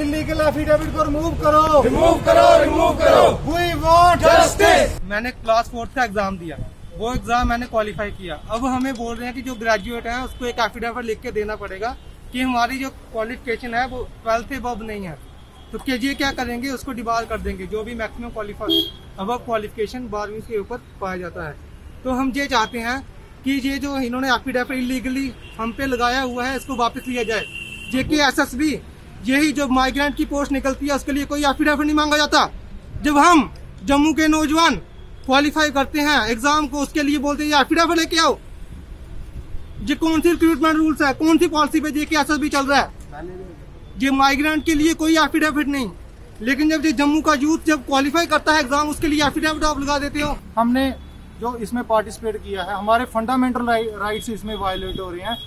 Illegal affidavit को remove करो। We want justice. मैंने क्लास 4 का एग्जाम दिया, वो एग्जाम मैंने क्वालिफाई किया। अब हमें बोल रहे हैं कि जो ग्रेजुएट है उसको एक एफिडेविट लिख के देना पड़ेगा कि हमारी जो क्वालिफिकेशन है वो 12th अबव नहीं है। तो ये क्या करेंगे, उसको डिबार कर देंगे। जो भी मैक्सिमम क्वालिफिकेशन 12वीं के ऊपर पाया जाता है। तो हम ये चाहते हैं कि ये जो इन्होंने एफिडेविट इलीगली हम पे लगाया हुआ है इसको वापस लिया जाए। जेकेएसएसबी यही जो माइग्रेंट की पोस्ट निकलती है उसके लिए कोई एफिडेविट नहीं मांगा जाता। जब हम जम्मू के नौजवान क्वालिफाई करते हैं एग्जाम को, उसके लिए बोलते हैं एफिडेविट लेके आओ। ये कौन सी रिक्रूटमेंट रूल्स है, कौन सी पॉलिसी पे जेकेएसएसबी चल रहा है? ये माइग्रेंट के लिए कोई एफिडेविट नहीं, लेकिन जब ये जम्मू का यूथ जब क्वालिफाई करता है एग्जाम, उसके लिए एफिडेविट आप लगा देते हो। हमने जो इसमें पार्टिसिपेट किया है, हमारे फंडामेंटल राइट्स इसमें वायलेट हो रहे हैं।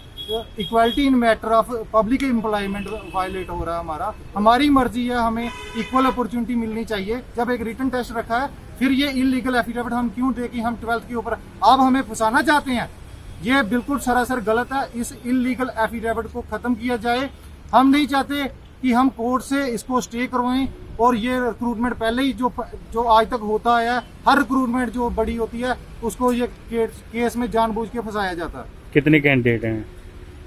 Equality in matter of public employment violate हो रहा है। हमारी मर्जी है, हमें इक्वल अपॉर्चुनिटी मिलनी चाहिए। जब एक रिटन टेस्ट रखा है, फिर ये इलीगल एफिडेविट हम क्यों दें कि हम 12th के ऊपर आप हमें फंसाना चाहते हैं। ये बिल्कुल सरासर गलत है। इस इलीगल एफिडेविट को खत्म किया जाए। हम नहीं चाहते कि हम कोर्ट से इसको स्टे करवाएं। और ये रिक्रूटमेंट पहले ही जो आज तक होता आया है, हर रिक्रूटमेंट जो बड़ी होती है उसको ये केस में जानबूझ के फंसाया जाता है। कितने कैंडिडेट हैं?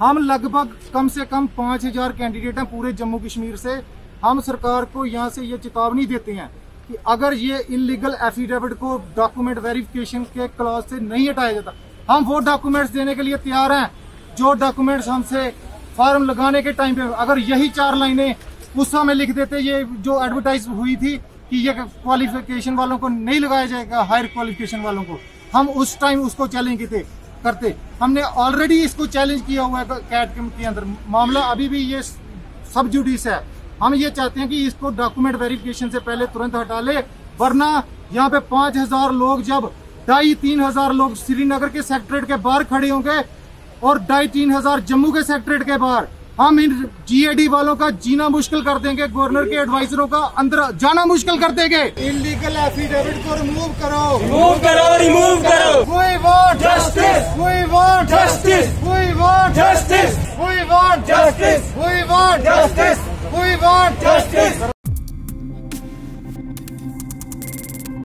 हम लगभग कम से कम 5000 कैंडिडेट हैं पूरे जम्मू कश्मीर से। हम सरकार को यहाँ से ये चेतावनी देते हैं कि अगर ये इलीगल एफिडेविट को डॉक्यूमेंट वेरिफिकेशन के क्लॉज से नहीं हटाया जाता, हम वो डॉक्यूमेंट्स देने के लिए तैयार हैं जो डॉक्यूमेंट्स हमसे फॉर्म लगाने के टाइम पे, अगर यही 4 लाइनें उस समय लिख देते, ये जो एडवर्टाइज हुई थी कि ये क्वालिफिकेशन वालों को नहीं लगाया जाएगा, हायर क्वालिफिकेशन वालों को, हम उस टाइम उसको चैलेंज करते। हमने ऑलरेडी इसको चैलेंज किया हुआ है कैट के अंदर। मामला अभी भी ये सब जुडिस है। हम ये चाहते हैं कि इसको डॉक्यूमेंट वेरिफिकेशन से पहले तुरंत हटा ले, वरना यहाँ पे 5000 लोग, जब 2500-3000 लोग श्रीनगर के सेक्रेटरेट के बाहर खड़े होंगे और 2500-3000 जम्मू के सेक्रेटरेट के बाहर, हम इन जीएडी वालों का जीना मुश्किल कर देंगे। गवर्नर के एडवाइजरों का अंदर जाना मुश्किल कर देंगे। इलीगल एफिडेविट को रिमूव करो। We want justice, we want justice, we want justice, we want justice, we want justice, we want